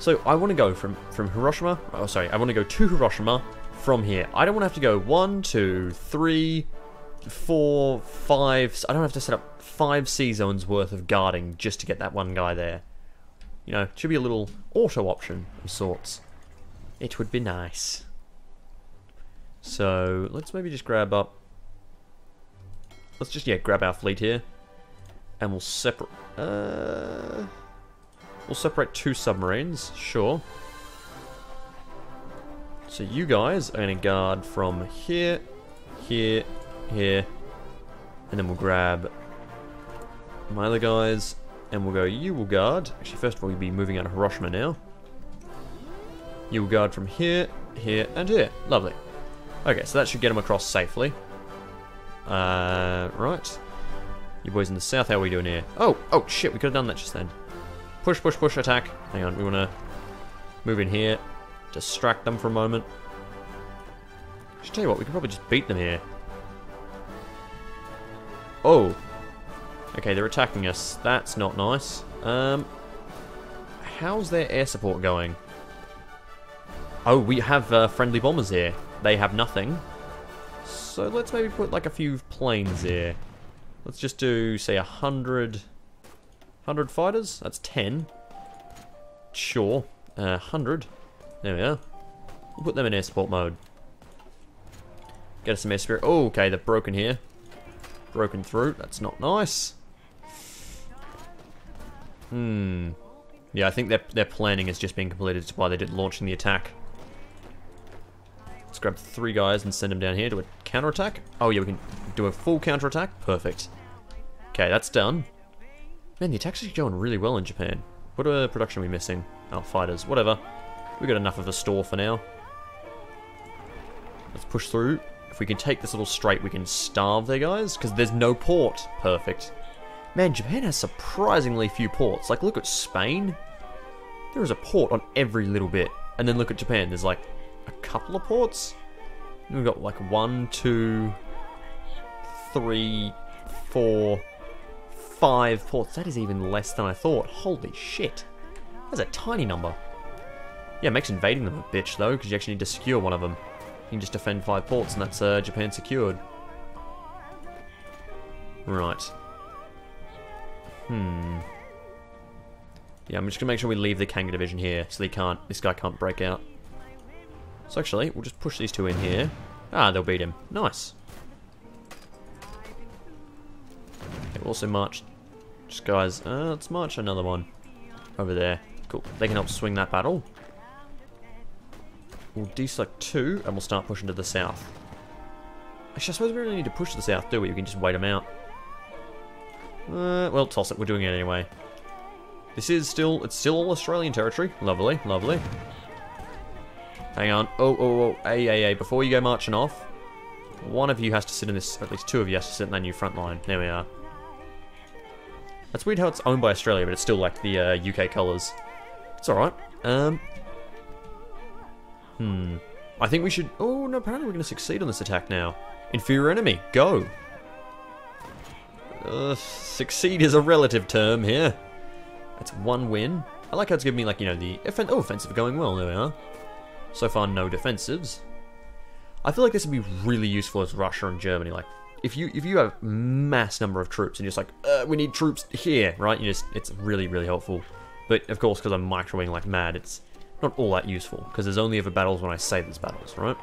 So I want to go from Hiroshima, oh sorry, I want to go to Hiroshima from here. I don't want to have to go 1, 2, 3, 4, 5, I don't have to set up 5 sea zones worth of guarding just to get that one guy there. You know, it should be a little auto option of sorts. It would be nice. So, let's maybe just grab up... Let's just, yeah, grab our fleet here. And we'll separate... we'll separate 2 submarines, sure. So you guys are going to guard from here, here, here. And then we'll grab my other guys... And we'll go, you will guard. Actually, first of all, you'll be moving out of Hiroshima now. You will guard from here, here, and here. Lovely. Okay, so that should get them across safely. Right. You boys in the south, how are we doing here? Oh shit, we could have done that just then. Push, push, push, attack. Hang on, we want to move in here. Distract them for a moment. I should tell you what, we could probably just beat them here. Oh. Okay, they're attacking us. That's not nice. How's their air support going? Oh, we have friendly bombers here. They have nothing. So let's maybe put like a few planes here. Let's just do, say, 100 fighters? That's 10. Sure. 100. There we are. We'll put them in air support mode. Get us some air support. Oh, okay, they're broken here. Broken through. That's not nice. Yeah, I think their planning has just been completed. That's why they did launching the attack. Let's grab 3 guys and send them down here to a counterattack. Oh yeah, we can do a full counterattack. Perfect. Okay, that's done. Man, the attacks are going really well in Japan. What production are we missing? Oh, fighters, whatever. We've got enough of a store for now. Let's push through. If we can take this little strait, we can starve there, guys, because there's no port. Perfect. Man, Japan has surprisingly few ports. Like, look at Spain. There is a port on every little bit. And then look at Japan. There's, like, a couple of ports. And we've got, like, 1, 2, 3, 4, 5 ports. That is even less than I thought. Holy shit. That's a tiny number. Yeah, it makes invading them a bitch, though, because you actually need to secure one of them. You can just defend 5 ports, and that's Japan secured. Right. Yeah, I'm just gonna make sure we leave the Kanga division here, so they can't. This guy can't break out. So actually, we'll just push these two in here. Ah, they'll beat him. Nice. Okay, we'll also march. Just guys, let's march another one over there. Cool. They can help swing that battle. We'll deselect 2, and we'll start pushing to the south. Actually, I suppose we don't need to push to the south, do we? We can just wait them out. Well, toss it. We're doing it anyway. This is still... It's still all Australian territory. Lovely, lovely. Hang on. Oh. Hey. Before you go marching off, one of you has to sit in this... Or at least 2 of you has to sit in that new front line. There we are. That's weird how it's owned by Australia, but it's still like the UK colours. It's alright. I think we should... Oh, no, apparently we're going to succeed on this attack now. Inferior enemy. Go. Succeed is a relative term here. That's 1 win. I like how it's giving me, like, you know, the... offensive going well. There we are. So far, no defensives. I feel like this would be really useful as Russia and Germany. Like, if you have a mass number of troops and you're just like, we need troops here, right? It's really, really helpful. But, of course, because I'm microwaving like mad, it's... not all that useful, because there's only ever battles when I say there's battles, right?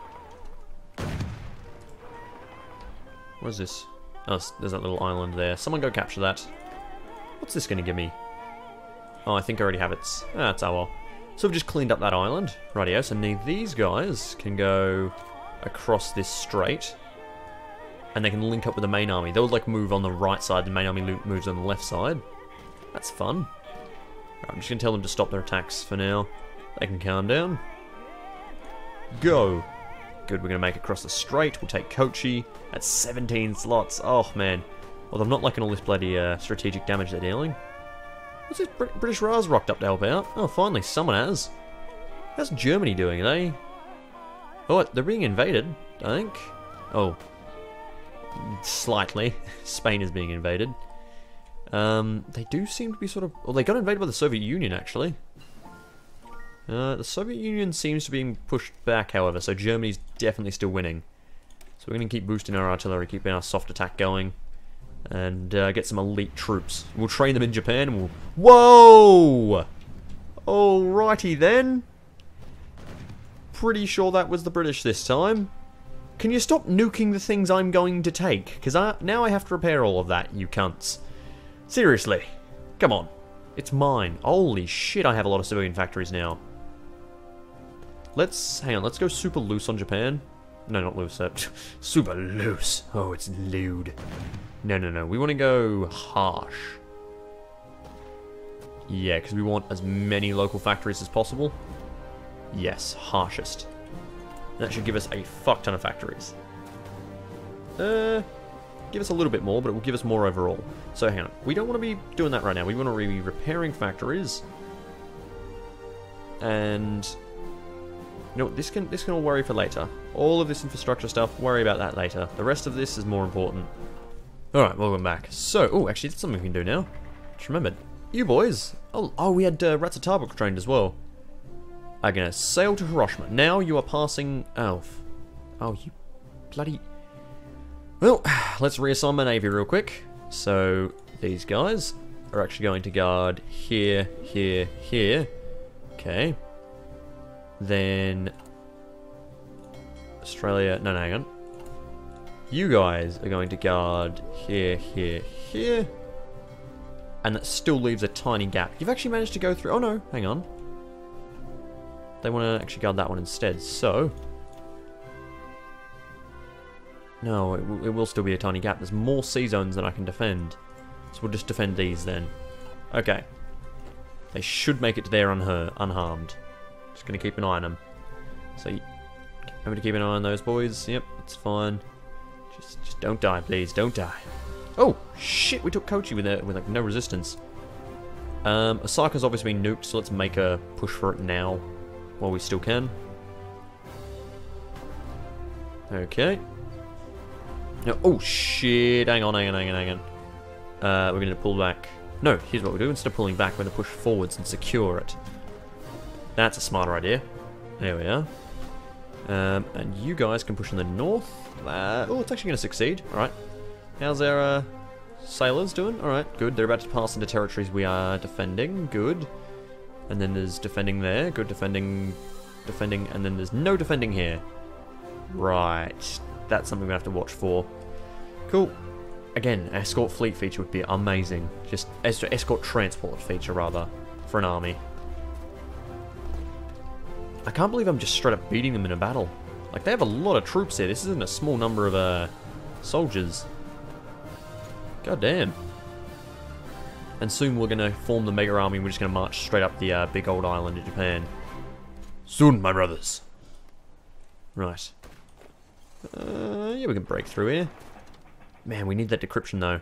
What is this? Oh, there's that little island there. Someone go capture that. What's this going to give me? Oh, I think I already have it. Ah, it's our. So we've just cleaned up that island. Rightio, so now these guys can go across this strait, and they can link up with the main army. They'll, like, move on the right side, the main army moves on the left side. That's fun. Right, I'm just going to tell them to stop their attacks for now. They can calm down. Go. Good, we're going to make it across the strait. We'll take Kochi. That's 17 slots. Oh, man. Although I'm not liking all this bloody strategic damage they're dealing. What's this British Raz rocked up to help out? Oh, finally, someone has. How's Germany doing? Are they... Oh, they're being invaded, I think. Oh. Slightly. Spain is being invaded. They do seem to be sort of... Well, they got invaded by the Soviet Union, actually. The Soviet Union seems to be being pushed back, however, so Germany's definitely still winning. So we're going to keep boosting our artillery, keeping our soft attack going, and get some elite troops. We'll train them in Japan, and we'll... Whoa! Alrighty then. Pretty sure that was the British this time. Can you stop nuking the things I'm going to take? Because now I have to repair all of that, you cunts. Seriously. Come on. It's mine. Holy shit, I have a lot of civilian factories now. Let's, hang on, let's go super loose on Japan. No, not loose, super loose. Oh, it's lewd. No, we want to go harsh. Yeah, because we want as many local factories as possible. Yes, harshest. That should give us a fuck ton of factories. Give us a little bit more, but it will give us more overall. So hang on, we don't want to be doing that right now. We want to be repairing factories, and you know what? This can all worry for later. All of this infrastructure stuff, worry about that later. The rest of this is more important. All right, welcome back. So, oh, actually, that's something we can do now. Just remembered, you boys. Oh, we had Rats of Tobruk trained as well. I'm gonna sail to Hiroshima. Now you are passing Alf. Oh, you bloody. Well, let's reassign my navy real quick. So, these guys are actually going to guard here, here, here. Okay. Then... Australia... No, hang on. You guys are going to guard here, here, here. And that still leaves a tiny gap. You've actually managed to go through... Oh, no. Hang on. They want to actually guard that one instead, so... No, it will still be a tiny gap. There's more sea zones than I can defend. So we'll just defend these then. Okay. They should make it to there unharmed. Just going to keep an eye on them. So, remember to keep an eye on those boys. Yep, it's fine. Just don't die, please. Don't die. Oh, shit. We took Kochi with like no resistance. Osaka's obviously been nuked, so let's make a push for it now while we still can. Okay. No, oh, shit. Hang on. We're going to pull back. No, here's what we do. Instead of pulling back, we're going to push forwards and secure it. That's a smarter idea. There we are. And you guys can push in the north. Oh, it's actually going to succeed. Alright. How's our sailors doing? Alright, good. They're about to pass into territories we are defending. Good. And then there's defending there. Good, defending. And then there's no defending here. Right. That's something we have to watch for. Cool. Again, escort fleet feature would be amazing. Just escort transport feature, rather, for an army. I can't believe I'm just straight up beating them in a battle. Like, they have a lot of troops here. This isn't a small number of soldiers. God damn. And soon we're going to form the mega army. We're just going to march straight up the big old island of Japan. Soon, my brothers. Right. Yeah, we can break through here. Man, we need that decryption, though.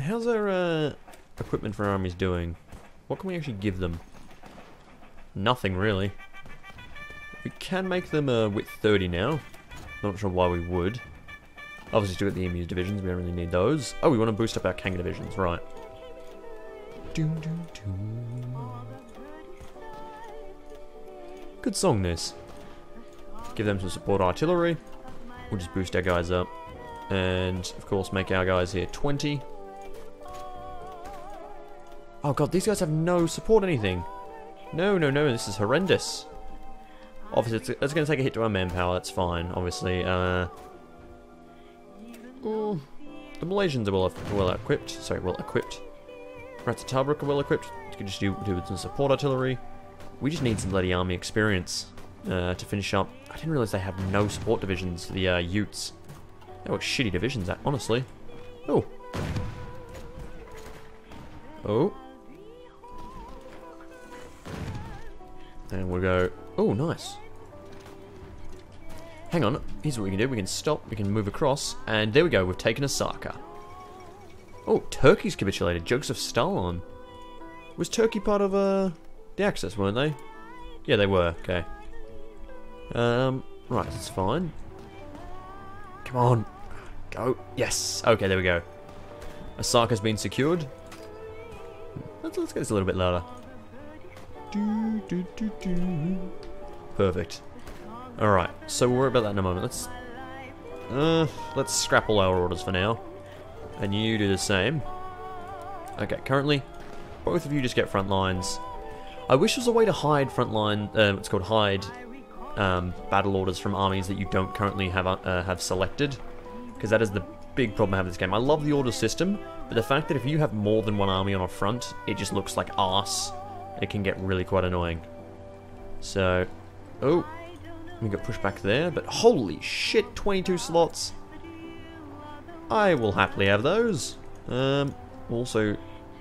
How's our equipment for our armies doing? What can we actually give them? Nothing, really. We can make them width 30 now. Not sure why we would. Obviously, to get the EMU divisions, we don't really need those. Oh, we want to boost up our Kanga divisions, right. Doom, doom, doom. Good song, this. Give them some support artillery. We'll just boost our guys up. And, of course, make our guys here 20. Oh, God, these guys have no support anything. No, this is horrendous. Obviously, it's going to take a hit to our manpower, that's fine, obviously. Ooh, the Malaysians are well equipped. Sorry, well equipped. Rats of Tobruk are well equipped. You can just do some support artillery. We just need some bloody army experience to finish up. I didn't realize they have no support divisions, the Utes. They were shitty divisions, honestly. Oh. Oh. And we'll go, oh, nice. Hang on, here's what we can do. We can stop, we can move across, and there we go, we've taken Osaka. Oh, Turkey's capitulated, jokes of Stalin. Was Turkey part of the Axis, weren't they? Yeah, they were, okay. Right, that's fine. Come on, go, yes, okay, there we go. Osaka's been secured. Let's get this a little bit louder. Perfect. Alright, so we'll worry about that in a moment. Let's scrap all our orders for now. And you do the same. Okay, currently, both of you just get front lines. I wish there was a way to hide front line, it's called hide battle orders from armies that you don't currently have selected. Because that is the big problem I have in this game. I love the order system, but the fact that if you have more than one army on a front, it just looks like arse. It can get really quite annoying. So, oh, we got pushed back there, but holy shit, 22 slots. I will happily have those. Also,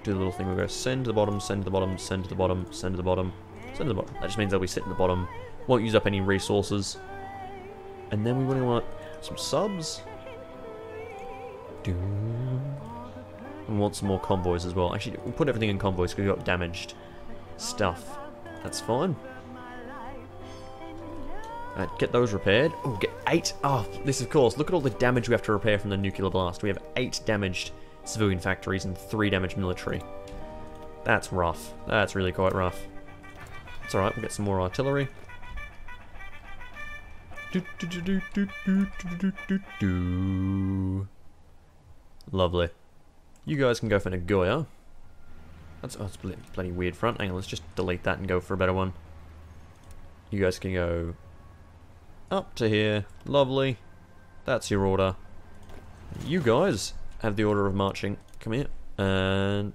do the little thing. We'll go send to the bottom, send to the bottom, send to the bottom, send to the bottom, send to the bottom. That just means they'll be sitting at the bottom. Won't use up any resources. And then we really want some subs. And want some more convoys as well. Actually, we'll put everything in convoys because we got damaged stuff. That's fine. Right, get those repaired. Oh, get 8. Oh, this of course. Look at all the damage we have to repair from the nuclear blast. We have 8 damaged civilian factories and 3 damaged military. That's rough. That's really quite rough. It's alright, we'll get some more artillery. Lovely. You guys can go for Nagoya. That's a bloody weird front. Hang on, let's just delete that and go for a better one. You guys can go up to here. Lovely. That's your order. You guys have the order of marching. Come here. And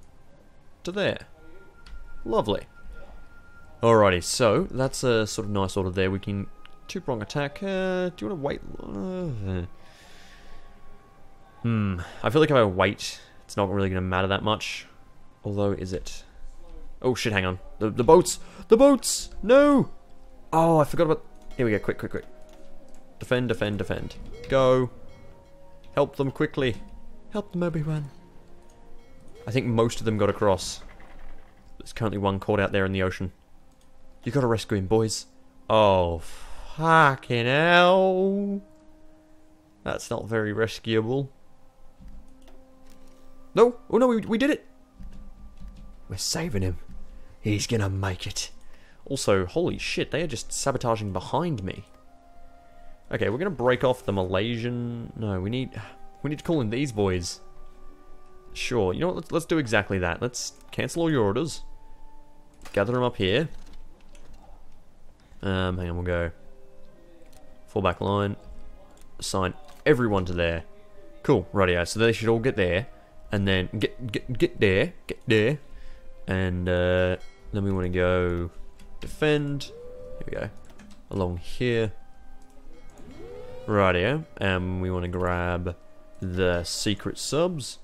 to there. Lovely. Alrighty, so that's a sort of nice order there. We can two-prong attack. Do you want to wait? I feel like if I wait, it's not really going to matter that much. Although, is it? Oh shit, hang on. The boats! The boats! No! Oh, I forgot about... Here we go, quick, quick, quick. Defend, defend, defend. Go. Help them quickly. Help them, everyone. I think most of them got across. There's currently one caught out there in the ocean. You gotta rescue him, boys. Oh, fucking hell. That's not very rescuable. No! Oh no, we did it! We're saving him. He's gonna make it. Also, holy shit, they are just sabotaging behind me. Okay, we're gonna break off the Malaysian... No, we need to call in these boys. Sure, you know what, let's do exactly that. Let's cancel all your orders. Gather them up here. Hang on, we'll go... Fallback line. Assign everyone to there. Cool, rightio, so they should all get there. And then get there. And then we want to go defend. Here we go. Along here. Rightio. And we want to grab the secret subs.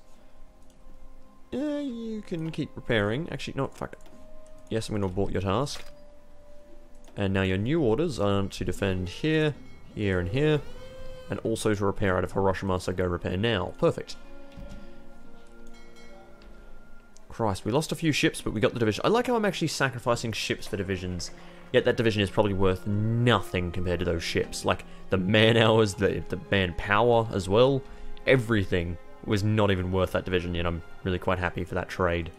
You can keep repairing. Actually, no, fuck it. Yes, I'm going to abort your task. And now your new orders are to defend here, here, and here. And also to repair out of Hiroshima, so go repair now. Perfect. Christ, we lost a few ships, but we got the division. I like how I'm actually sacrificing ships for divisions, yet that division is probably worth nothing compared to those ships. Like, the man hours, the manpower as well, everything was not even worth that division, yet I'm really quite happy for that trade.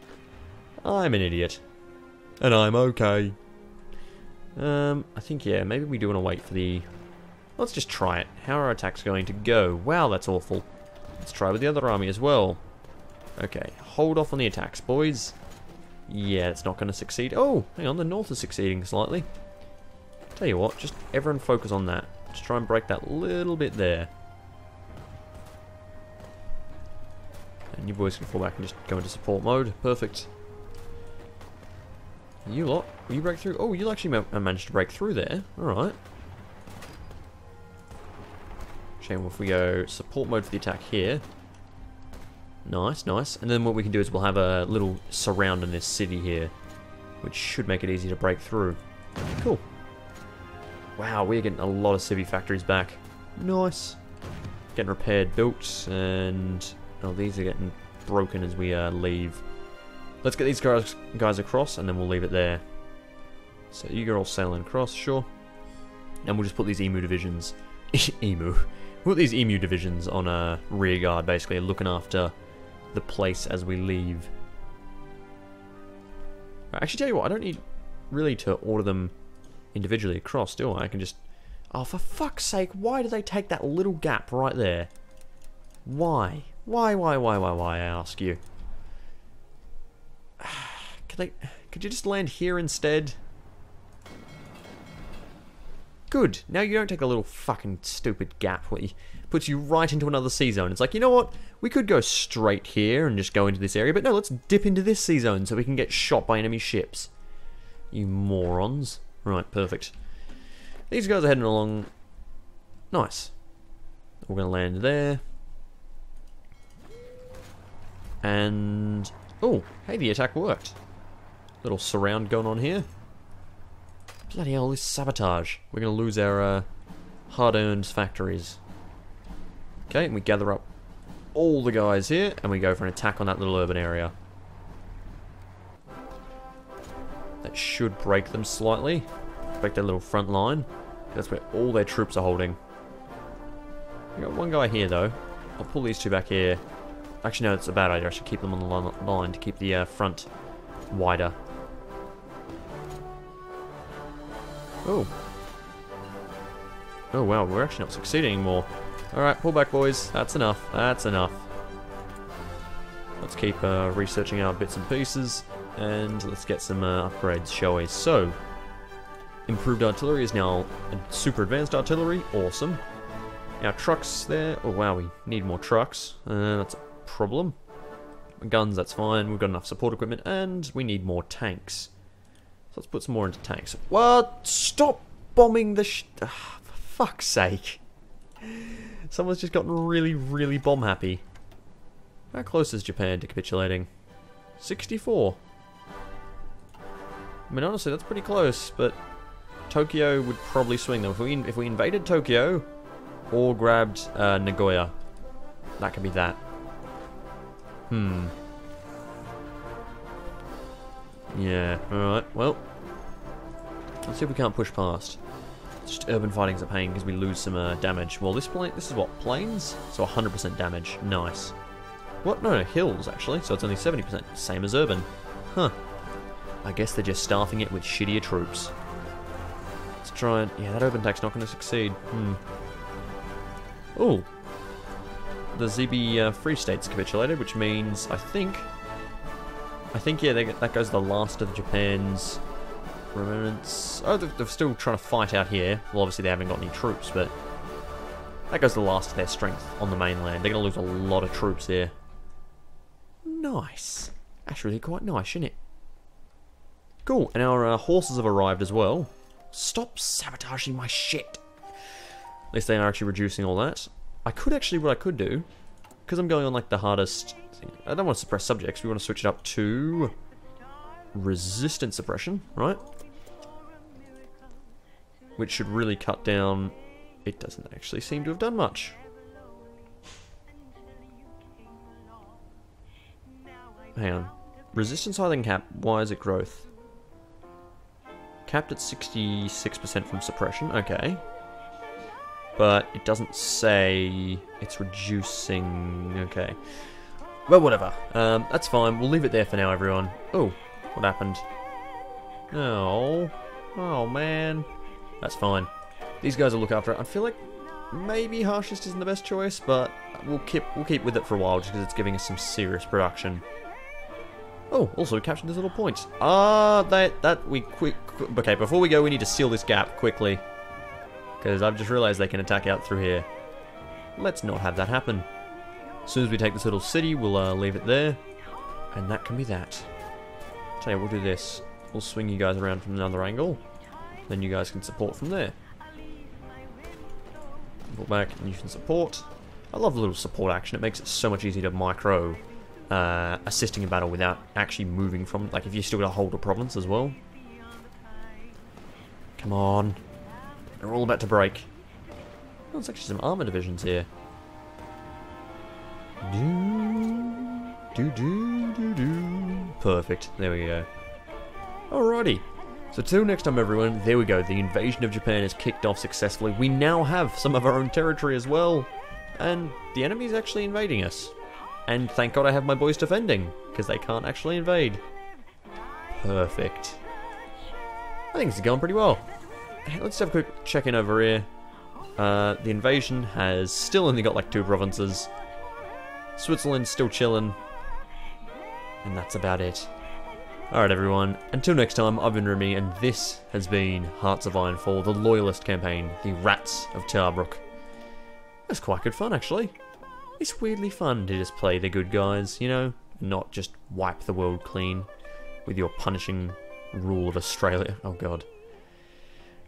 I'm an idiot. And I'm okay. I think, yeah, maybe we do want to wait for the... Let's just try it. How are our attacks going to go? Wow, that's awful. Let's try with the other army as well. Okay, hold off on the attacks, boys. Yeah, it's not going to succeed. Oh, hang on, the north is succeeding slightly. Tell you what, just everyone focus on that. Just try and break that little bit there. And you boys can fall back and just go into support mode. Perfect. You lot, will you break through? Oh, you actually managed to break through there. Alright. Shame if we go support mode for the attack here. Nice, nice. And then what we can do is we'll have a little surround in this city here, which should make it easy to break through. Cool. Wow, we're getting a lot of civvy factories back. Nice. Getting repaired, built, and... Oh, these are getting broken as we leave. Let's get these guys across, and then we'll leave it there. So you're all sailing across, sure. And we'll just put these emu divisions... emu. We'll put these emu divisions on a rear guard, basically, looking after... the place as we leave. I actually tell you what, I don't need really to order them individually across, do I? I can just... Oh, for fuck's sake, why do they take that little gap right there? Why? Why, I ask you? Could you just land here instead? Good, now you don't take a little fucking stupid gap where it puts you right into another C-zone. It's like, you know what? We could go straight here and just go into this area, but no, let's dip into this C-zone so we can get shot by enemy ships. You morons. Right, perfect. These guys are heading along. Nice. We're going to land there. And... Oh, hey, the attack worked. Little surround going on here. Bloody hell, this sabotage. We're going to lose our hard-earned factories. Okay, and we gather up all the guys here, and we go for an attack on that little urban area. That should break them slightly. Break their little front line. That's where all their troops are holding. We got one guy here, though. I'll pull these two back here. Actually, no, it's a bad idea. I should keep them on the line to keep the front wider. Oh. Oh, wow, we're actually not succeeding anymore. Alright, pull back, boys. That's enough. That's enough. Let's keep researching our bits and pieces, and let's get some upgrades, shall we? So, improved artillery is now super advanced artillery. Awesome. Our trucks there. Oh, wow, we need more trucks. That's a problem. Guns, that's fine. We've got enough support equipment, and we need more tanks. So let's put some more into tanks. What? Stop bombing the for fuck's sake. Someone's just gotten really, really bomb happy. How close is Japan to capitulating? 64. I mean, honestly, that's pretty close, but Tokyo would probably swing them. If we invaded Tokyo or grabbed Nagoya, that could be that. Hmm. Yeah, alright, well, let's see if we can't push past. It's just urban fighting's a pain because we lose some damage. Well, this is what, plains? So 100% damage, nice. What? No, no, hills actually, so it's only 70%, same as urban. Huh. I guess they're just staffing it with shittier troops. Let's try and... yeah, that urban attack's not going to succeed. Hmm. Ooh. The ZB Free States capitulated, which means, I think, yeah, that goes the last of Japan's remnants. Oh, they're still trying to fight out here. Well, obviously they haven't got any troops, but that goes the last of their strength on the mainland. They're going to lose a lot of troops here. Nice. Actually, quite nice, isn't it? Cool, and our horses have arrived as well. Stop sabotaging my shit. At least they are actually reducing all that. I could actually, what I could do, because I'm going on like the hardest thing. I don't want to suppress subjects, we want to switch it up to resistance suppression, right? Which should really cut down, it doesn't actually seem to have done much. Hang on, resistance higher than cap, why is it growth? Capped at 66% from suppression, okay. But it doesn't say it's reducing, okay. Well, whatever. That's fine. We'll leave it there for now, everyone. Oh, what happened? Oh. Oh, man. That's fine. These guys will look after it. I feel like maybe harshest isn't the best choice, but we'll keep with it for a while just because it's giving us some serious production. Oh, also captured this little point. Ah, okay, before we go, we need to seal this gap quickly. Because I've just realised they can attack out through here. Let's not have that happen. As soon as we take this little city, we'll leave it there. And that can be that. Tell you what, we'll do this. We'll swing you guys around from another angle. Then you guys can support from there. Pull back and you can support. I love a little support action. It makes it so much easier to micro assisting in battle without actually moving from... like, if you still got a hold of province as well. Come on. They're all about to break. Oh, there's actually some armor divisions here. Perfect. There we go. Alrighty. So till next time, everyone. There we go. The invasion of Japan is kicked off successfully. We now have some of our own territory as well. And the enemy's actually invading us. And thank God I have my boys defending. Because they can't actually invade. Perfect. I think this is going pretty well. Let's have a quick check-in over here. The invasion has still only got like 2 provinces. Switzerland's still chilling. And that's about it. Alright everyone, until next time, I've been Remy, and this has been Hearts of Iron 4, the Loyalist campaign, the Rats of Tobruk. That's quite good fun, actually. It's weirdly fun to just play the good guys, you know? Not just wipe the world clean with your punishing rule of Australia. Oh god.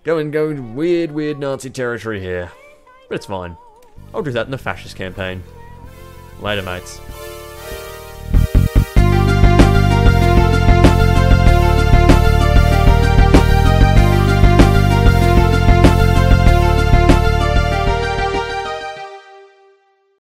Going weird, weird Nazi territory here. But it's fine. I'll do that in the fascist campaign. Later, mates.